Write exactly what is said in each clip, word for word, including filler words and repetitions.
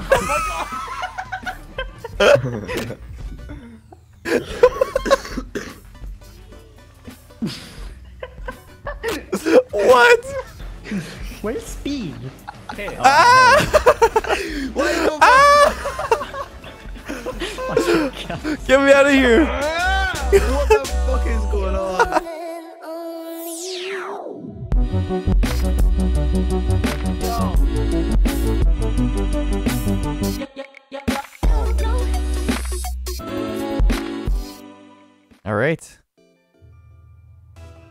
Oh my god! What? Where's Speed? Hey, oh, ah! Hey. Ah! Get me out of here! What the fuck is going on? All right.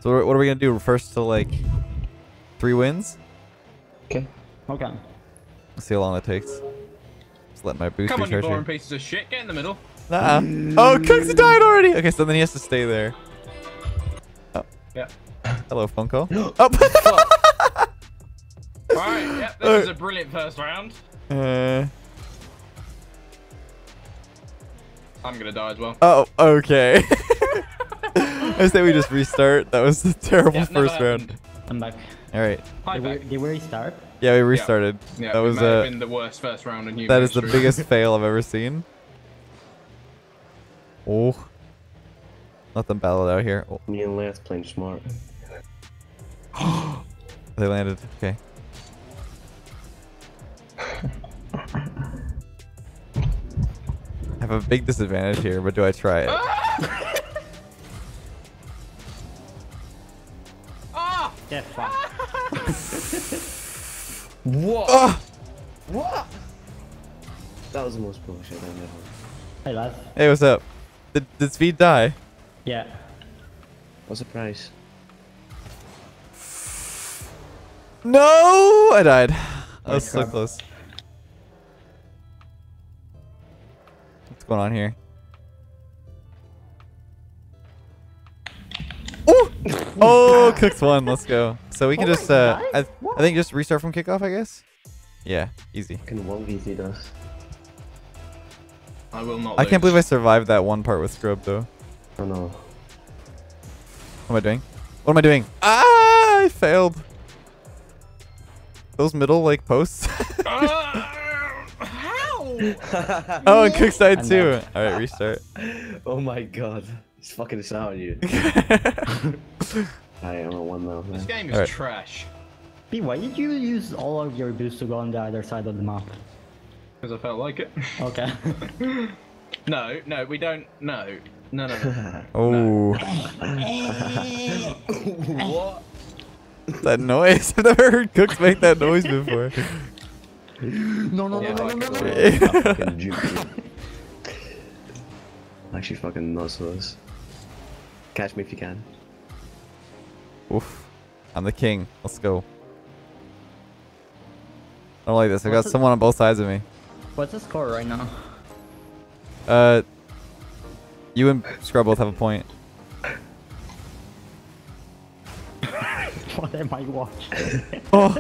So what are we gonna do? First to like three wins? Okay. Okay. Let's see how long that takes. Just let my boost. Come on, you boring pieces of shit. Get in the middle. Nah. Mm. Oh, Cooks died already. Okay, so then he has to stay there. Oh. Yeah. Hello, phone call. Oh. All right. Yep. This All right. is a brilliant first round. Uh. I'm gonna die as well. Oh. Okay. I say we just restart. That was a terrible yeah, first round. I'm back. All right. Did we, did we restart? Yeah, we restarted. Yeah, yeah that was uh, been the worst first round in human That history. Is the biggest fail I've ever seen. Oh, nothing battled out here. Oh. Me and Laith playing smart. They landed. Okay. I have a big disadvantage here, but do I try it? Ah! Get fucked. What? Oh. What? That was the most bullshit I've ever. Hey, lad. Hey, what's up? Did, did Speed die? Yeah. What's the price? No! I died. That was so close. What's going on here? Oh, Cooks won. Let's go. So we can oh just, uh, I, I think just restart from kickoff, I guess. Yeah, easy. Can one V Z us. I will not. I lose. Can't believe I survived that one part with Scrub, though. Oh no. What am I doing? What am I doing? Ah, I failed. Those middle, like, posts. uh, how? Oh, and Cooks died too. All right, restart. Oh my god. He's fucking us out on you. I am a one though. This game is right. trash. B, why did you use all of your boosts to go on the other side of the map? Because I felt like it. Okay. No, no, we don't. No, no, no. no. Oh. What? That noise? I've never heard Cooks make that noise before. No, no, yeah, no, no, no, no, no, no. Actually, fucking nuts. Catch me if you can. Oof. I'm the king. Let's go. I don't like this. I got someone on both sides of me. What's the score right now? Uh, you and Scrub both have a point. What am I watching? Oh.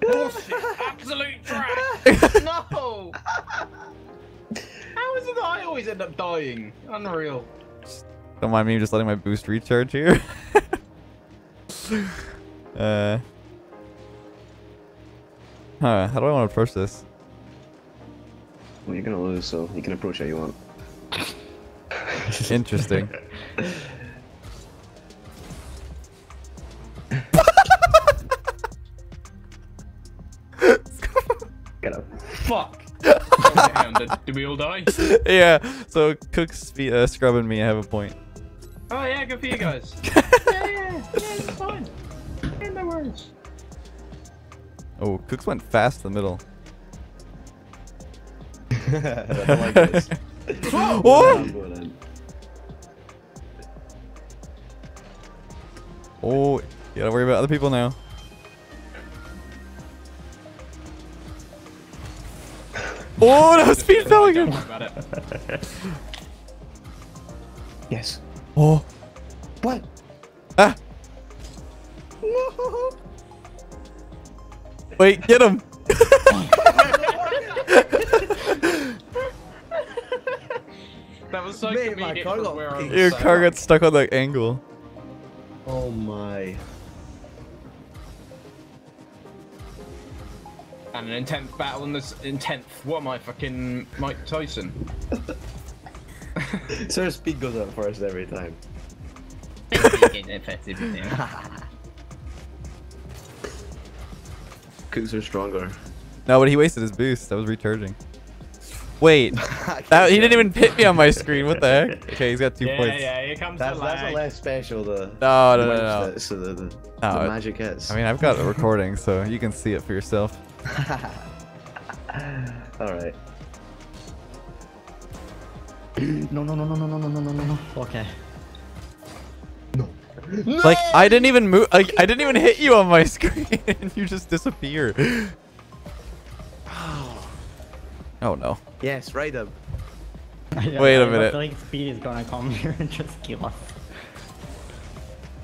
Bullshit. Absolute trash. No. How is it that I always end up dying? Unreal. Don't mind me just letting my boost recharge here. uh, huh, how do I want to approach this? Well, you're gonna lose, so you can approach how you want. Interesting. Get up. Fuck. Did we all die? Yeah, so Cooks, uh, Scrub, and me, I have a point. Oh, yeah, good for you guys. yeah, yeah, yeah, it's fine. And no worries. Oh, Cooks went fast to the middle. I don't like this. Whoa! Whoa. Oh, you gotta worry about other people now. Oh, no, Speed fell again. Yes. Oh. What? Ah. No. Wait, get him. That was so Mate, my car got Your car got stuck on that angle. Oh my. And an intense battle in this intense. What am I, fucking Mike Tyson? So Speed goes up first every time. Cooks are stronger. No, but he wasted his boost. I was recharging. Wait, that, he didn't even hit me on my screen. What the heck? Okay, he's got two yeah, points. Yeah, yeah, here comes that, the lag. That's the last special, the, no, no, the, no, no. That, so the, the, no, the magic hits. I mean, I've got a recording, so you can see it for yourself. All right. No, no, no, no, no, no, no, no, no, no. Okay. No. Like, no! I didn't even move. Like, I didn't even hit you on my screen, and you just disappear. Oh no. Yes, right up. Wait a minute. I feel like Speed is gonna come here and just kill us.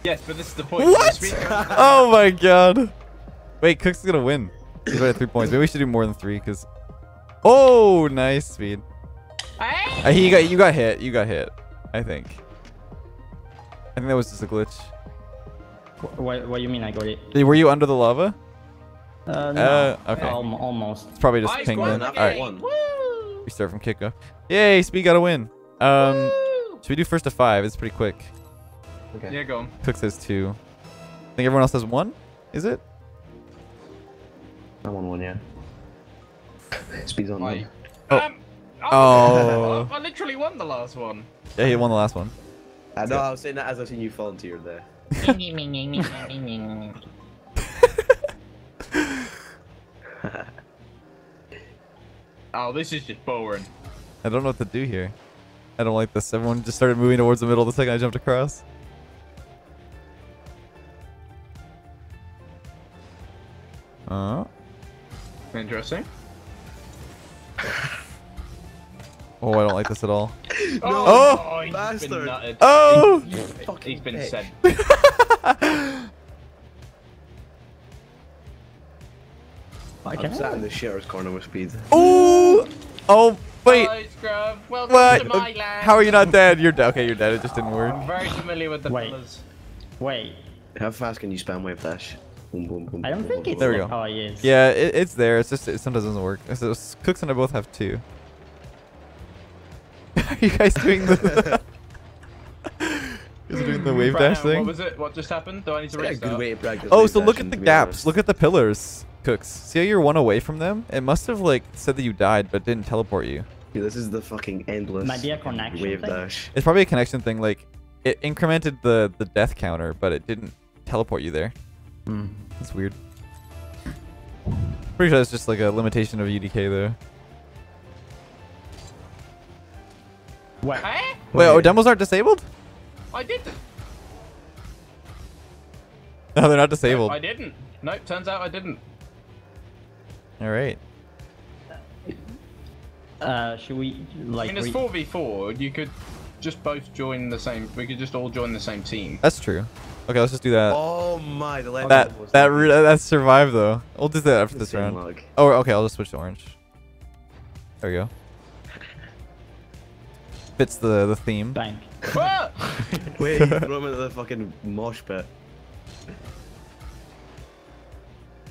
Yes, but this is the point. What? Oh my god. Wait, Cooks is gonna win. He's right at three points. Maybe we should do more than three, cause. Oh, nice Speed. Uh, he got you got hit. You got hit. I think. I think that was just a glitch. What? What do you mean I got it? Were you under the lava? Uh, no. uh, okay. Al almost. It's probably just ping in. Alright. We start from kickoff. Yay, Speed got a win. Um, Woo! Should we do first to five? It's pretty quick. Okay. Yeah, go on. Cooks has two. I think everyone else has one? Is it? I won one, yeah. Speed's on one. Oh. Um, oh. I literally won the last one. Yeah, he won the last one. I know, I was saying that as I've seen you volunteer there. Oh, this is just boring. I don't know what to do here. I don't like this. Everyone just started moving towards the middle the second I jumped across. Uh. Interesting. Oh, I don't like this at all. No. Oh, oh, he's bastard. Been nutted. Oh! He's, he's been sent. I'm sat in the shitter's corner with Speed. Ooh! Oh, wait. Hello, Scrub. Welcome what? To my land. How are you not dead? You're dead. Okay, you're dead. It just didn't work. I'm very familiar with the wait. Fellas. Wait. How fast can you spam wave dash? Boom, boom, boom, I don't boom, think boom, it's... There we go. Oh, yes. Yeah, it, it's there. It's just it sometimes doesn't work. So Cooks and I both have two. Are you guys doing the... Is doing the wave dash thing? What was it? What just happened? Do I need to restart? Good way to practice. Oh, so look at the gaps. Look at the pillars, Cooks. See how you're one away from them? It must have like said that you died, but didn't teleport you. Dude, this is the fucking endless wave dash. It's probably a connection thing. Like, it incremented the the death counter, but it didn't teleport you there. Mm. That's weird. Pretty sure that's just like a limitation of U D K though. What? Wait, Wait, oh, demos aren't disabled? I didn't. No, they're not disabled. I didn't. Nope, turns out I didn't. Alright. Uh, should we, like... I mean, it's four v four. You could just both join the same... We could just all join the same team. That's true. Okay, let's just do that. Oh my... The that that, that, that survived, though. We'll do that after this round. Log. Oh, okay, I'll just switch to orange. There we go. Fits the, the theme. Bang. Wait, you throw him into the fucking mosh pit.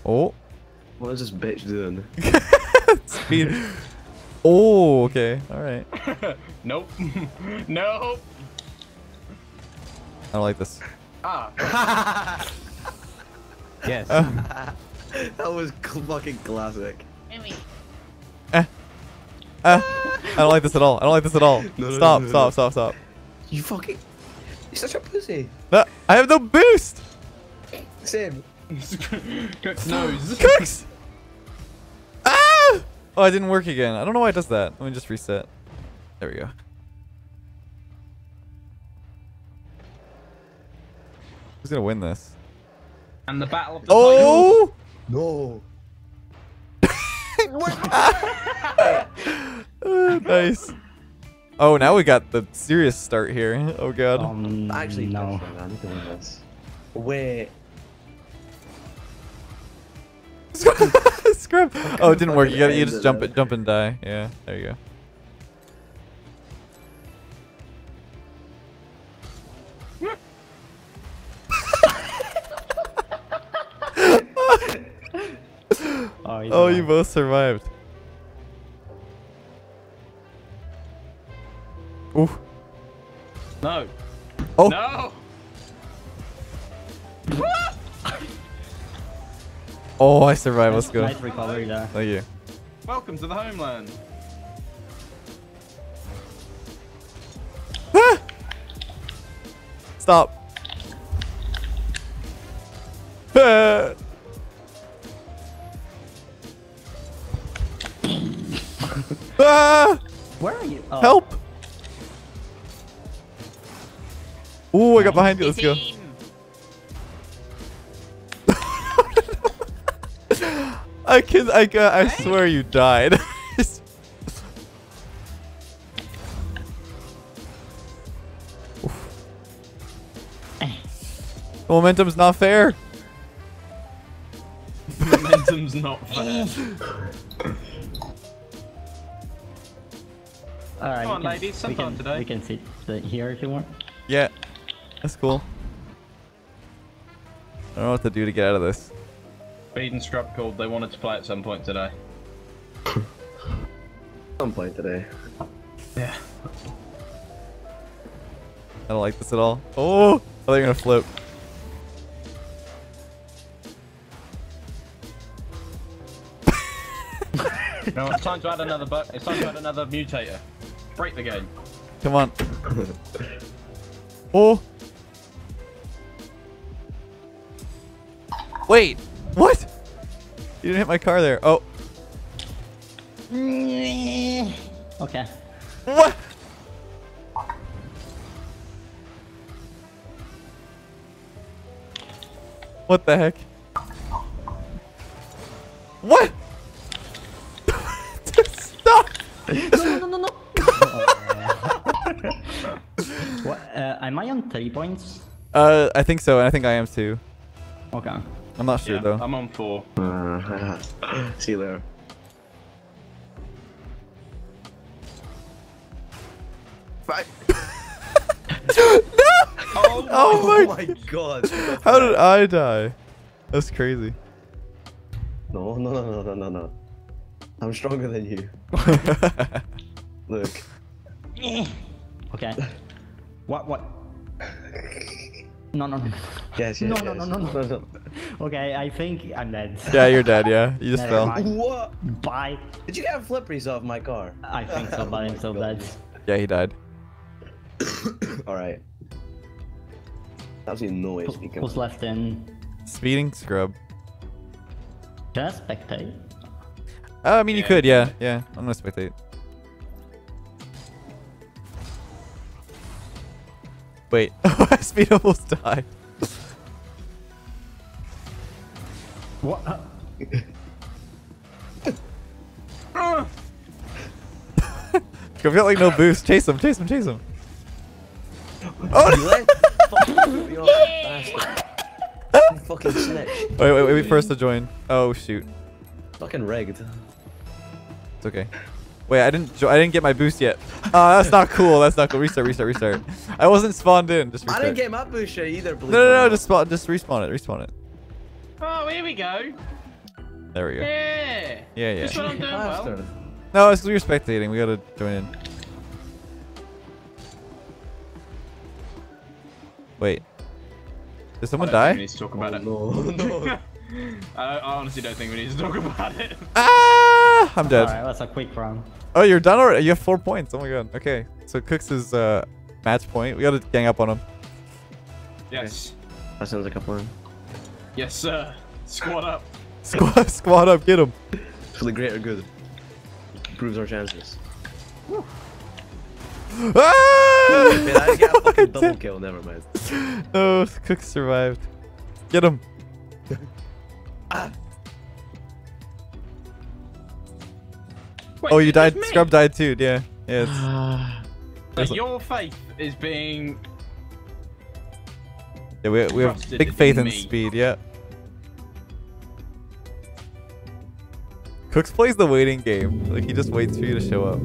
Oh. What is this bitch doing? Speed. Oh, okay. Alright. Nope. Nope. I don't like this. Ah. Yes. Uh. That was fucking classic. Uh. Uh. I don't like this at all. I don't like this at all. No, stop, no, no, stop, no. stop, stop. You fucking... You're such a pussy. No, I have no boost. Same. Cooks nose. Cooks! Ah! Oh, it didn't work again. I don't know why it does that. Let me just reset. There we go. Who's gonna win this? And the battle of the oh! No. uh, nice. Oh, now we got the serious start here. Oh god. Um, Actually, no. Wait. Scrub. Oh, it didn't work. You got you just jump it, jump and die. Yeah, there you go. Oh he's oh, alive. You both survived. Oof. No. Oh. No. Oh, I survived. Let's go. Nice recovery there. Thank you. Welcome to the homeland. Stop. Ah! Where are you? Oh. Help! Ooh, I got behind you. Let's go. I can. I. Uh, I swear you died. The momentum's not fair. Momentum's not fair. All right, come on, ladies. Some fun today. We can sit here if you want. Yeah, that's cool. I don't know what to do to get out of this. Speed and Scrub called. They wanted to play at some point today. Some point today. Yeah. I don't like this at all. Oh, oh they're gonna float. No, it's time to add another bu it's time to add another mutator. Break the game. Come on. Oh. Wait. What? You didn't hit my car there. Oh. Okay. What? What the heck? What? No, no, no, no. What, uh, am I on three points? Uh, I think so, and I think I am too. Okay. I'm not sure yeah, though. I'm on four. Uh, see you later. Bye. No! Oh, oh my, my god. How did I die? That's crazy. No, no, no, no, no, no. I'm stronger than you. Look. Okay. What? What? No, no, no. Yes, yes, no, yes. No, no, no, no, no, no. Okay, I think I'm dead. Yeah, you're dead. Yeah, you just Never fell. Mind. What? Bye. Did you have flippers off my car? I think so, but I'm so dead. Yeah, he died. All right. That was annoying. Who's left in? Speeding Scrub. Can I spectate? Uh, I mean, yeah. You could, yeah, yeah. I'm gonna spectate. Wait, Speed almost died. What? I've got like no boost. Chase him, chase him, chase him. Oh! No. You're a bastard. You fucking snitch. Wait, wait, wait for us to join. Oh shoot. Fucking rigged. Okay. Wait, I didn't I didn't get my boost yet. Oh, uh, that's not cool. That's not cool. Restart, restart, restart. I wasn't spawned in. Just restart. I didn't get my boost yet either. No, no, no. Just spawn. Just respawn it. Respawn it. Oh, here we go. There we go. Yeah. Yeah, yeah. That's what I'm doing well. No, it's because we were spectating. We gotta join in. Wait. Did someone die? We need to talk about it. No, no. I honestly don't think we need to talk about it. Ah, I'm dead. Alright, that's a quick round. Oh, you're done already? You have four points. Oh my god. Okay, so Cooks is uh, match point. We gotta gang up on him. Yes. Okay. That sounds like a plan. Yes, sir. Squad up. Squad, squad up. Get him. For the greater good. Improves our chances. Woo. Ah! Man, I got a fucking double kill. Never mind. No, Cooks survived. Get him. Ah. Wait, oh, you died. Scrub died too. Yeah. Yeah. It's... Your faith is being. Yeah, we we have big faith in, in Speed. Yeah. Cooks plays the waiting game. Like he just waits for you to show up.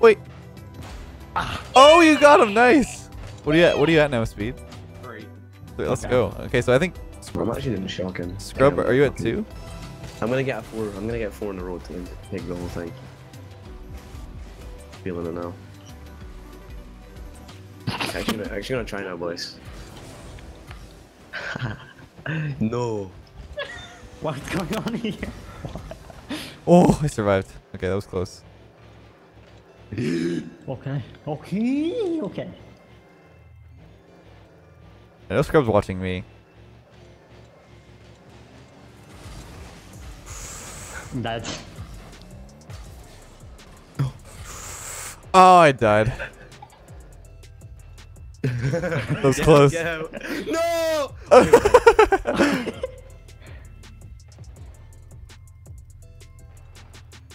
Wait. Oh, you got him! Nice. What are you at? What are you at now, Speed? Three. Three let's okay. go. Okay, so I think. I'm actually in shotgun. Scrub, are you at two? I'm gonna get a four. I'm gonna get four in a row to take the whole thing. Feeling it now. Actually, I'm actually gonna try now, boys. No. What's going on here? Oh, I survived. Okay, that was close. Okay. Okay. Okay. I know Scrub's watching me. That's. Oh, I died. That was close. Yeah, yeah. No!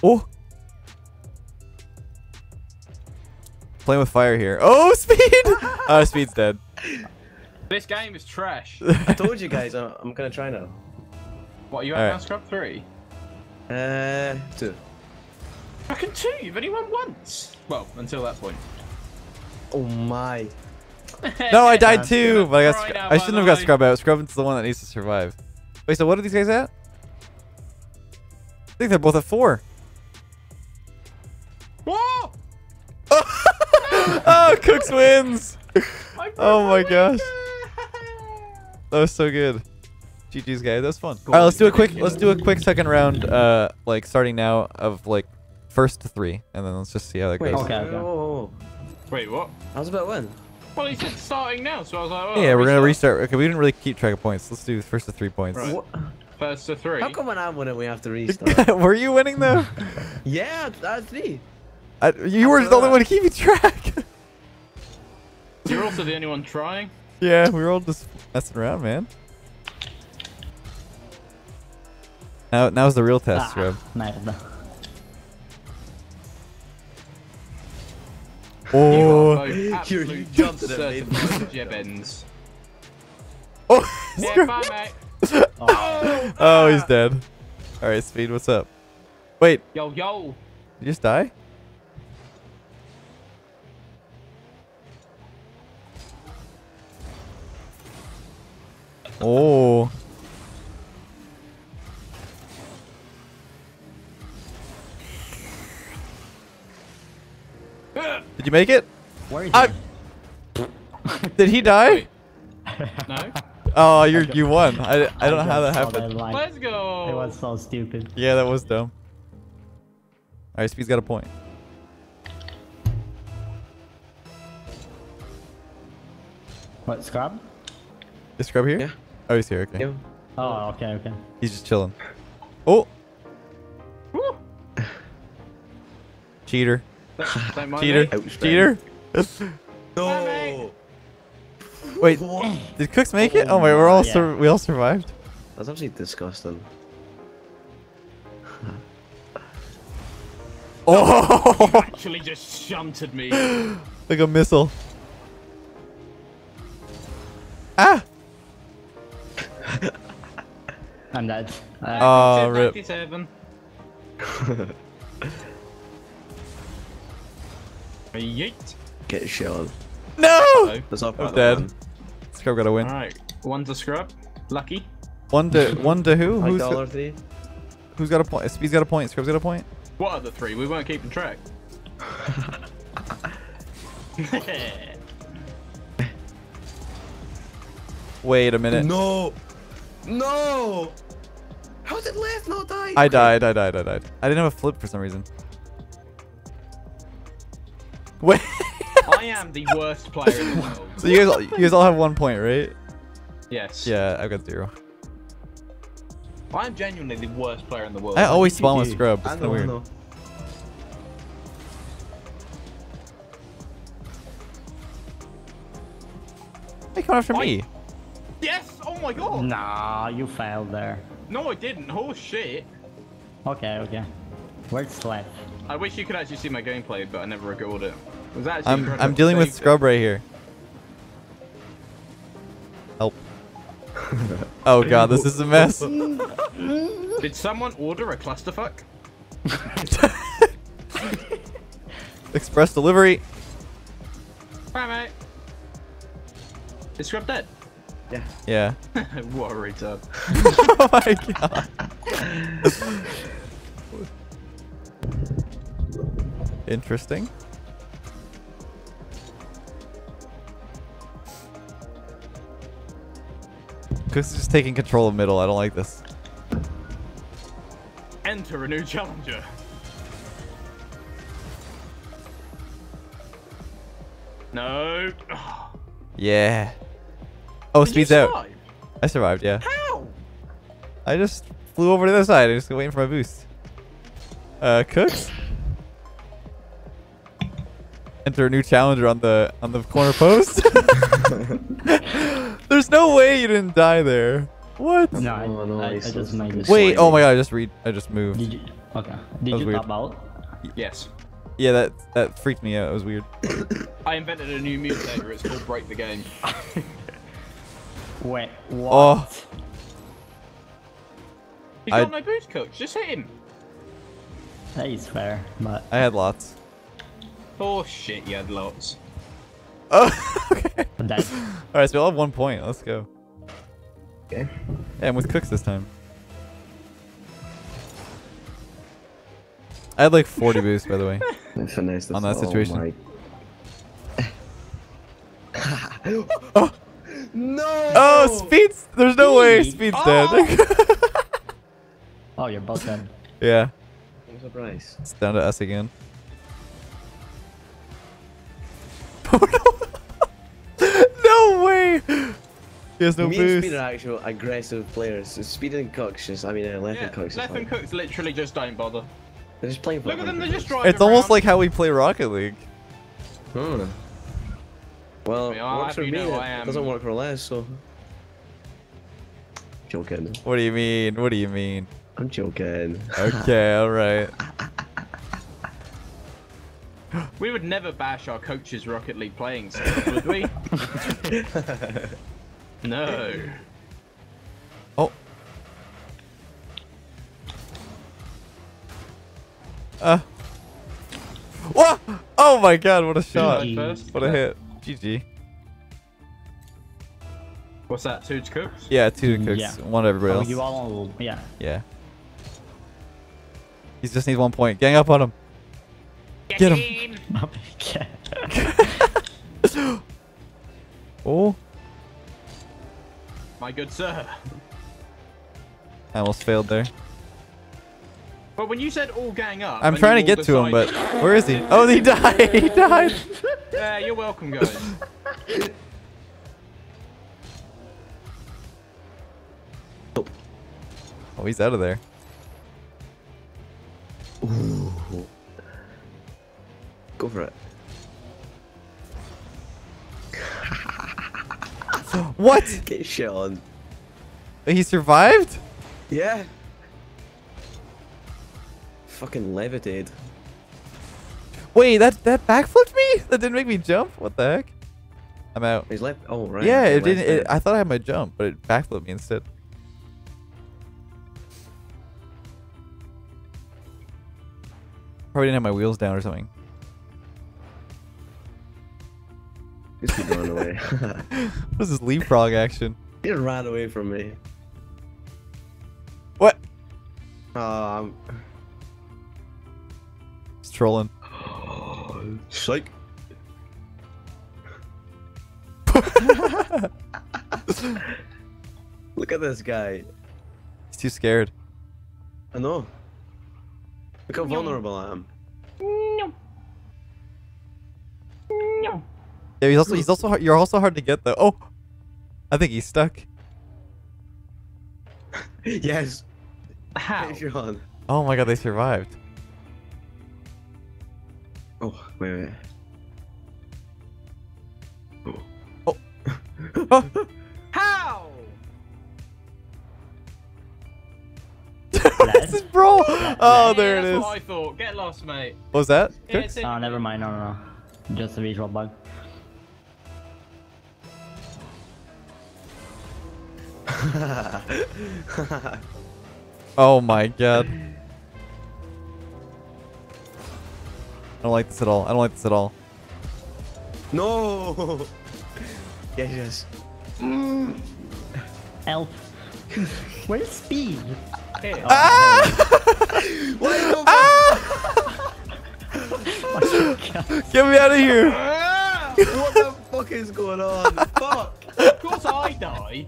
Oh. Playing with fire here. Oh, Speed! Uh, Speed's dead. This game is trash. I told you guys, I'm, I'm gonna try now. What, you have now, Scrub? Three? Uh, two. Fucking two, you've only won once. Well, until that point. Oh my. No, I died too, but I, got out, I shouldn't have got Scrub out. Scrub's the one that needs to survive. Wait, so what are these guys at? I think they're both at four. Whoa! Oh, oh Cooks wins! Oh my gosh. That was so good. G G's guys, that was fun. Alright, let's do a quick let's do a quick second round, uh like starting now of like first to three, and then let's just see how that goes. Wait, okay, okay. Oh, oh, oh. Wait, what? That was about when? Well, he said starting now, so I was like, oh, yeah, we're restart. gonna restart. Okay, we didn't really keep track of points. Let's do first to three points. Right. First to three. How come when I'm winning, we have to restart? Were you winning though? Yeah, that's me. I, you I were the that. only one keeping track. You're also the only one trying. Yeah, we were all just messing around, man. Now, now's the real test, ah, Rob. Merda. Oh, you are absolute Jibbins. Oh, yeah, bye, mate. Oh, oh, he's dead. All right, Speed, what's up? Wait. Yo, yo. Did you just die? Oh. Did you make it? Where is I... he? Did he die? No. Oh, you you won. I, I don't I know how that happened. That Let's go. It was so stupid. Yeah, that was dumb. All right, Speed's got a point. What, Scrub? Is Scrub here? Yeah. Oh, he's here. Okay. Yeah. Oh, okay, okay. He's just chilling. Oh. Woo. Cheater. Cheater. Cheater. No. Wait. Did Cooks make it? Oh my, we're all yeah. sur we all survived. That's actually disgusting. Oh! You actually just shunted me. Like a missile. Ah! I'm dead. Uh, oh, rip. Yeet. Get shelled. No! Hello. That's not part dead. One. Scrub got a win. Alright. One to Scrub. Lucky. One to one to who? Who's got, who's got a point? Speed's got a point. Scrub's got a point. What are the three? We weren't keeping track. Wait a minute. No! No! How did Laith not die? I died, I died, I died. I didn't have a flip for some reason. Wait. I am the worst player in the world. So you guys, all, you guys all have one point, right? Yes. Yeah, I've got zero. I'm genuinely the worst player in the world. I always spawn with Scrub. It's kind of weird. They come after I... me. Yes. Oh my god. Nah, you failed there. No, I didn't. Oh shit. Okay. Okay. Where's Slack? I wish you could actually see my gameplay, but I never recorded it. it was actually I'm, I'm dealing with Scrub right here. Help. Oh god, this is a mess. Did someone order a clusterfuck? Express delivery. Bye, mate. Is Scrub dead? Yeah. Yeah. What a retard. Oh my god. Interesting. Cooks is just taking control of middle. I don't like this. Enter a new challenger. No. Yeah. Oh, did Speed's out. I survived, yeah. How? I just flew over to the other side. I was just waiting for my boost. Uh, Cooks? Enter a new challenger on the on the corner post. There's no way you didn't die there. What? No, I, oh, no, I, I just made this. Wait, oh my god, I just read I just moved. Did you okay. Did you pop out? Yes. Yeah, that that freaked me out. It was weird. I invented a new mutator. It's called Break the Game. Wait, what? Oh. He got I... no boost, Coach. Just hit him. That is fair, but I had lots. Oh shit, you had lots. Oh, okay. All right, so we'll have one point. Let's go. Okay. Yeah, I'm with Cooks this time. I had like forty boosts, by the way. That's a nice. On that situation. Oh my... oh. No. Oh, Speed's. There's no Speed. way Speed's oh. dead. Oh, you're both dead. Yeah. What a price. It's down to us again. No way! He has no Me boost. Me and Speed are actual aggressive players. So Speed and Cooks just, I mean, uh, Laith yeah, and Cooks. Laith and Cooks literally just don't bother. They're just playing. Look at them, they're just driving. It's around. Almost like how we play Rocket League. Hmm. Well, we works for me, know I am. It doesn't work for Les, so... Joking. What do you mean? What do you mean? I'm joking. Okay, alright. We would never bash our coach's Rocket League playing skills, would we? No. Oh. Uh. What? Oh my god, what a shot. G G. What a hit. G G. What's that? Two to Cooks? Yeah, two to Cooks. Yeah. One to everybody else. Oh, you all... Yeah. Yeah. He just needs one point. Gang up on him. Get, Get him. him. Oh. My good sir. I almost failed there. But when you said all gang up... I'm trying to get to him, but... Where is he? Oh, he died! He died! Yeah, you're welcome, guys. Oh, he's out of there. Ooh. Go for it. What? Get shit on. He survived? Yeah. Fucking levitated. Wait, that that backflipped me? That didn't make me jump? What the heck? I'm out. He's left. Oh right. Yeah, it didn't. It, I thought I had my jump, but it backflipped me instead. Probably didn't have my wheels down or something. Just keep going away. What is this leapfrog action? He ran away from me. What? Um. He's trolling. Psych. Look at this guy. He's too scared. I know. Look how vulnerable I am. No. No. Yeah, he's also he's also hard, you're also hard to get though. Oh, I think he's stuck. Yes. How? Oh my god, they survived. Oh wait, wait. Oh. Oh. How? This is bro. Oh, there yeah, it is. That's what I thought. Get lost, mate. What was that? Yeah, oh, never mind. No, no, no. Just a visual bug. Oh my god. I don't like this at all. I don't like this at all. No. Yeah, yes. Mm. Help. Where's Speed? Hey, oh, ah! Hey. Why ah! Oh, get me out of here! What the fuck is going on? Fuck! Of course I die!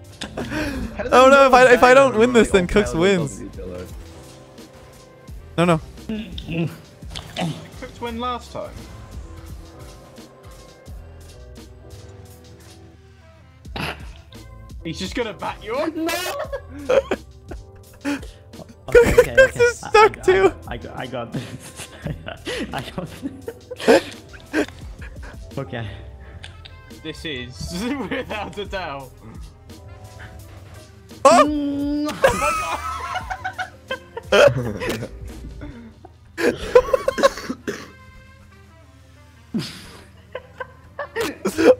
Oh no, if I, if I don't win this, then Cooks wins. No, no. Cooks win last time. He's just gonna bat you up. No! Okay, okay, okay. This is stuck I, I, too. I, I, I got this. I got this. Okay. This is without a doubt. Oh! No.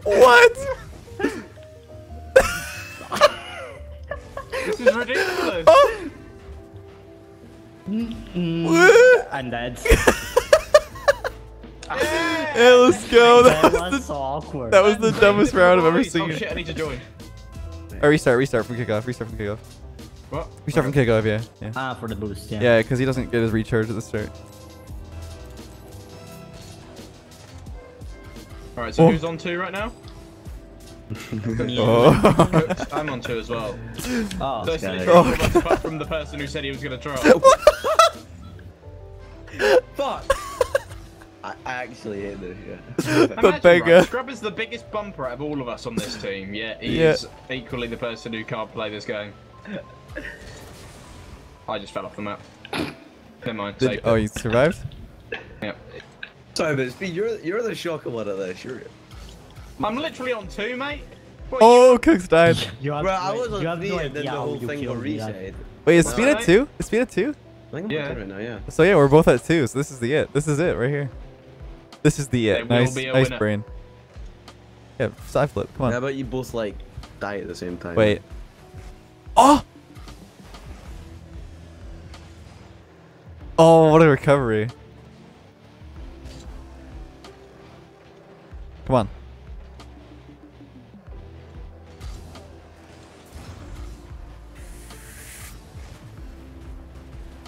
What? This is ridiculous. Oh. Mm-mm. I'm dead. Yeah, hey, let's go. That, that was, was the, so awkward. That was the dumbest round I've ever seen. Oh shit, I need to join. Alright, restart, restart from kickoff, restart from kickoff. What? Restart from kickoff, yeah. yeah. Ah, for the boost, yeah. Yeah, because he doesn't get his recharge at the start. Alright, so oh. who's on two right now? Oh. I'm on two as well. Oh, so okay. oh, apart from the person who said he was gonna try. Fuck! I actually hate this. Yeah. The beggar. Right, Scrub is the biggest bumper out of all of us on this team. Yeah, he yeah. is equally the person who can't play this game. I just fell off the map. Never mind. Did, oh, you survived? Yep. Sorry, but Speed, you're you're the shocker one of this. You're. I'm literally on two, mate. What, oh, Cooks died. You have, Bro, I was on three and then the whole thing got reset. Wait, is Speed at two? Is Speed at two? I think I'm yeah. on two right now, yeah. So yeah, we're both at two, so this is the it. This is it right here. This is the it. Nice, nice brain. Yeah, side flip, come on. How about you both, like, die at the same time? Wait. Oh! Oh, what a recovery. Come on.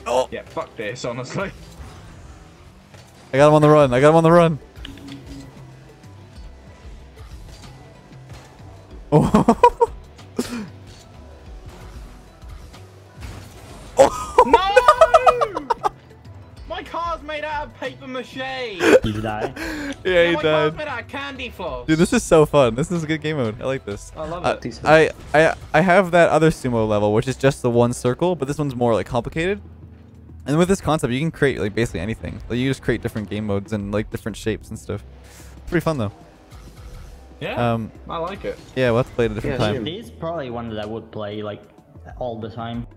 Oh. Yeah, fuck this, honestly. I got him on the run. I got him on the run. Oh. Oh. No! My car's made out of paper mache. Did you die? Yeah, he yeah, died. My car's made out of candy floss. Dude, this is so fun. This is a good game mode. I like this. I love uh, it. I, I, I have that other sumo level, which is just the one circle, but this one's more like complicated. And with this concept, you can create like basically anything. Like you just create different game modes and like different shapes and stuff. It's pretty fun though. Yeah. Um, I like it. Yeah, we'll have to play it a different yeah, time. He's probably one that I would play like all the time.